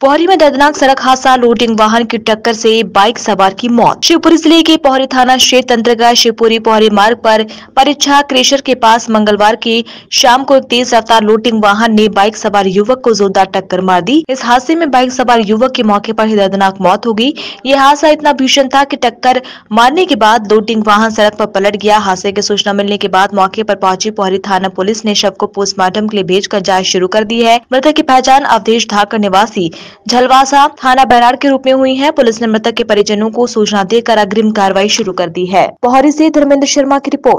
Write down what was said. पोहरी में दर्दनाक सड़क हादसा, लोडिंग वाहन की टक्कर से बाइक सवार की मौत। शिवपुरी जिले के पोहरी थाना क्षेत्र अंतर्गत शिवपुरी पोहरी मार्ग पर परीक्षा क्रेशर के पास मंगलवार की शाम को एक तेज रफ्तार लोडिंग वाहन ने बाइक सवार युवक को जोरदार टक्कर मार दी। इस हादसे में बाइक सवार युवक की मौके पर ही दर्दनाक मौत हो गई। यह हादसा इतना भीषण था कि टक्कर मारने के बाद लोडिंग वाहन सड़क पर पलट गया। हादसे की सूचना मिलने के बाद मौके पर पहुंची पोहरी थाना पुलिस ने शव को पोस्टमार्टम के लिए भेजकर जांच शुरू कर दी है। मृतक की पहचान अवधेश धाककर निवासी झलवासा थाना बैराड़ के रूप में हुई है। पुलिस ने मृतक के परिजनों को सूचना देकर अग्रिम कार्रवाई शुरू कर दी है। पोहरी से धर्मेंद्र शर्मा की रिपोर्ट।